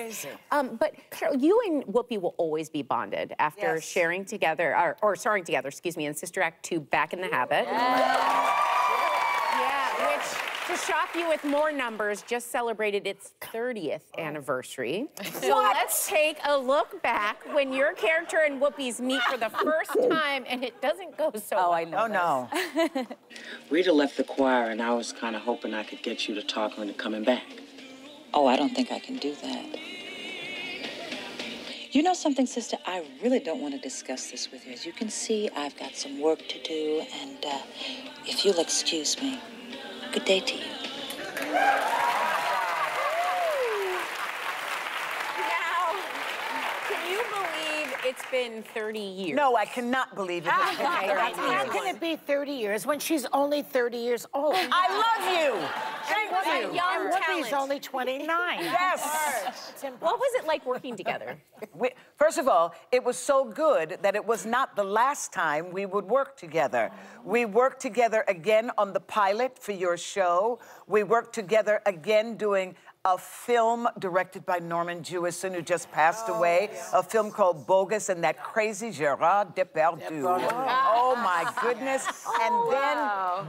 Crazy. But Sheryl, you and Whoopi will always be bonded after sharing together, or starring together, excuse me, in Sister Act 2, Back in the Habit. Yeah, which, to shock you with more numbers, just celebrated its 30th anniversary. So let's take a look back when your character and Whoopi's meet for the first time, and it doesn't go so well. I know. Oh, no. Rita left the choir, and I was kind of hoping I could get you to talk her into coming back. Oh, I don't think I can do that. You know something, sister? I really don't want to discuss this with you. As you can see, I've got some work to do, and if you'll excuse me, good day to you. Now, can you believe it's been 30 years? No, I cannot believe it. How can it be 30 years when she's only 30 years old? I love you. And Whoopi's only 29. Yes. What was it like working together? First of all, it was so good that it was not the last time we would work together. We worked together again on the pilot for your show. We worked together again doing a film directed by Norman Jewison, who just passed away, a film called Bogus, and that crazy Gerard Depardieu. Oh, my goodness. And then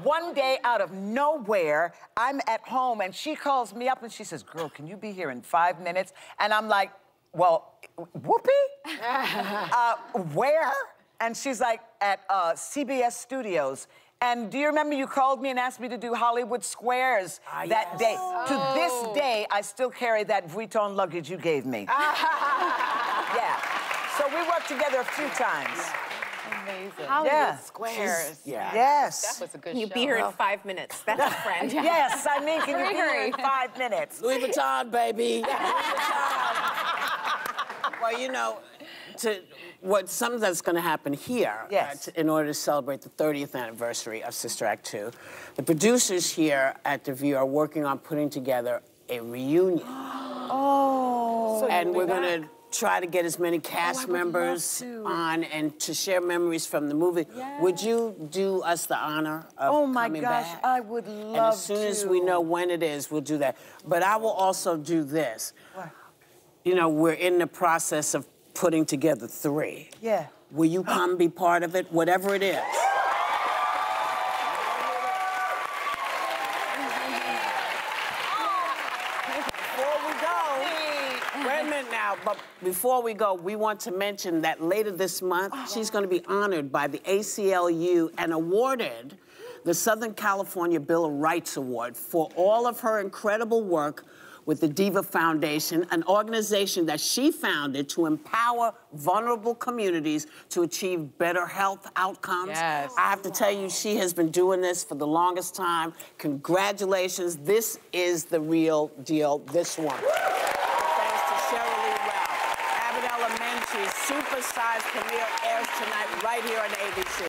one day, out of nowhere, I'm at home, and she calls me up, and she says, girl, can you be here in 5 minutes? And I'm like, well, Whoopi? Where? And she's like, at CBS Studios. And do you remember you called me and asked me to do Hollywood Squares that day? Oh. To this day, I still carry that Vuitton luggage you gave me. Yeah. So we worked together a few times. Yeah. Amazing. Hollywood Squares. Yeah. Yes. That was a good show. You be here in 5 minutes. That's a friend. Yes, I mean, can you be here in 5 minutes? Louis Vuitton, baby. Louis Vuitton. Well, you know, some of that's going to happen here in order to celebrate the 30th anniversary of Sister Act 2. The producers here at The View are working on putting together a reunion. Oh. And we're going to try to get as many cast members on and to share memories from the movie. Yes. Would you do us the honor of coming back? Oh, my gosh, I would love to. And as soon as we know when it is, we'll do that. But I will also do this. What? You know, we're in the process of putting together 3. Yeah. Will you come be part of it? Whatever it is. Before we go, wait a minute now, but before we go, we want to mention that later this month, she's going to be honored by the ACLU and awarded the Southern California Bill of Rights Award for all of her incredible work with the Diva Foundation, an organization that she founded to empower vulnerable communities to achieve better health outcomes. Yes. I have to tell you, she has been doing this for the longest time. Congratulations. This is the real deal, this one. Thanks to Sheryl Lee Ralph. Abbott Elementary, supersized premiere airs tonight right here on ABC.